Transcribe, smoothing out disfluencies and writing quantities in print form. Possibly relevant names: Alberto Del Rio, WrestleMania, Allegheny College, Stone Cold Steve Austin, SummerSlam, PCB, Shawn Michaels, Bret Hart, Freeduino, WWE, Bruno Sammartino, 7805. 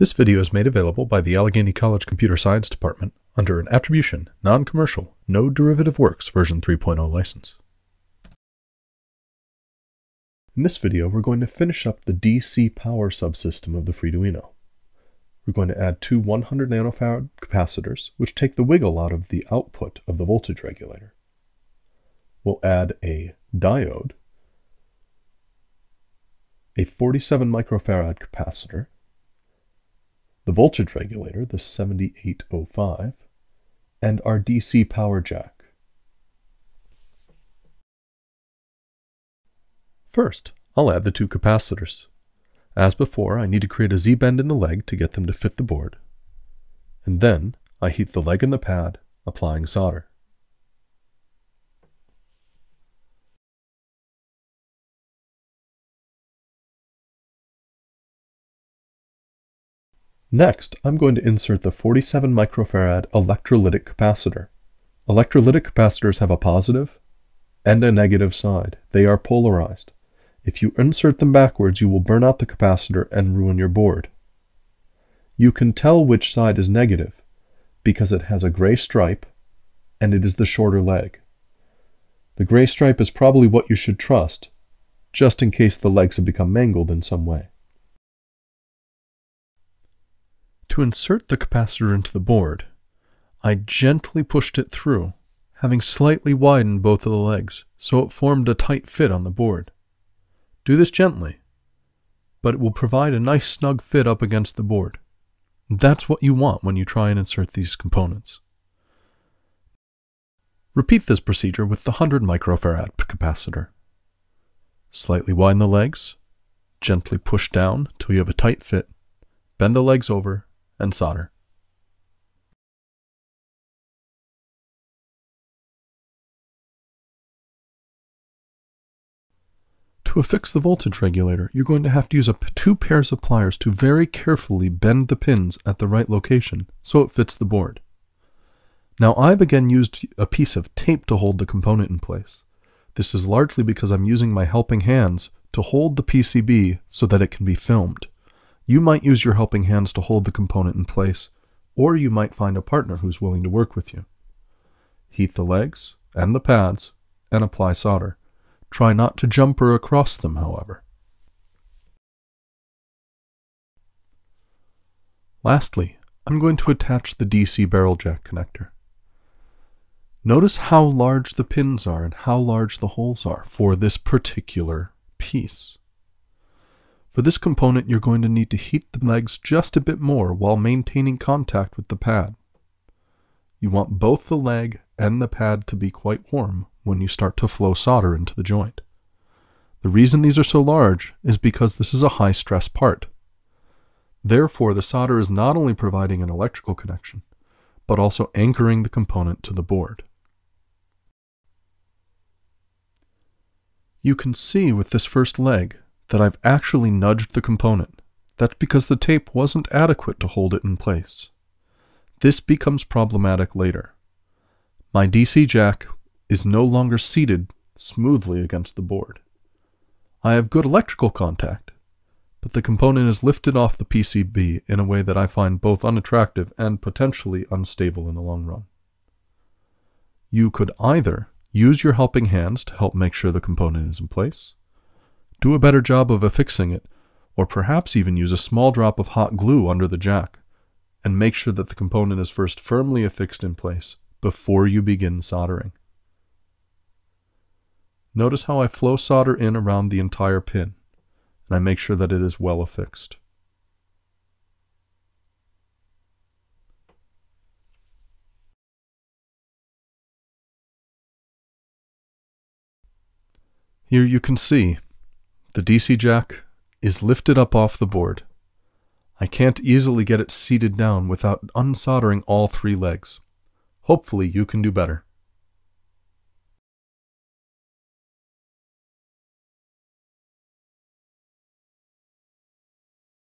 This video is made available by the Allegheny College Computer Science Department under an Attribution, Non-Commercial, No Derivative Works version 3.0 license. In this video, we're going to finish up the DC power subsystem of the Freeduino. We're going to add two 100 nanofarad capacitors, which take the wiggle out of the output of the voltage regulator. We'll add a diode, a 47 microfarad capacitor, the voltage regulator, the 7805, and our DC power jack. First, I'll add the two capacitors. As before, I need to create a Z-bend in the leg to get them to fit the board, and then I heat the leg and the pad, applying solder. Next, I'm going to insert the 47 microfarad electrolytic capacitor. Electrolytic capacitors have a positive and a negative side. They are polarized. If you insert them backwards, you will burn out the capacitor and ruin your board. You can tell which side is negative because it has a gray stripe and it is the shorter leg. The gray stripe is probably what you should trust, just in case the legs have become mangled in some way. To insert the capacitor into the board, I gently pushed it through, having slightly widened both of the legs, so it formed a tight fit on the board. Do this gently, but it will provide a nice snug fit up against the board. That's what you want when you try and insert these components. Repeat this procedure with the 100 microfarad capacitor. Slightly widen the legs, gently push down till you have a tight fit, bend the legs over, and solder. To affix the voltage regulator, you're going to have to use two pairs of pliers to very carefully bend the pins at the right location so it fits the board. Now, I've again used a piece of tape to hold the component in place. This is largely because I'm using my helping hands to hold the PCB so that it can be filmed. You might use your helping hands to hold the component in place, or you might find a partner who's willing to work with you. Heat the legs and the pads and apply solder. Try not to jumper across them, however. Lastly, I'm going to attach the DC barrel jack connector. Notice how large the pins are and how large the holes are for this particular piece. For this component, you're going to need to heat the legs just a bit more while maintaining contact with the pad. You want both the leg and the pad to be quite warm when you start to flow solder into the joint. The reason these are so large is because this is a high-stress part. Therefore, the solder is not only providing an electrical connection, but also anchoring the component to the board. You can see with this first leg that I've actually nudged the component. That's because the tape wasn't adequate to hold it in place. This becomes problematic later. My DC jack is no longer seated smoothly against the board. I have good electrical contact, but the component is lifted off the PCB in a way that I find both unattractive and potentially unstable in the long run. You could either use your helping hands to help make sure the component is in place, do a better job of affixing it, or perhaps even use a small drop of hot glue under the jack and make sure that the component is first firmly affixed in place before you begin soldering. Notice how I flow solder in around the entire pin, and I make sure that it is well affixed. Here you can see the DC jack is lifted up off the board. I can't easily get it seated down without unsoldering all three legs. Hopefully you can do better.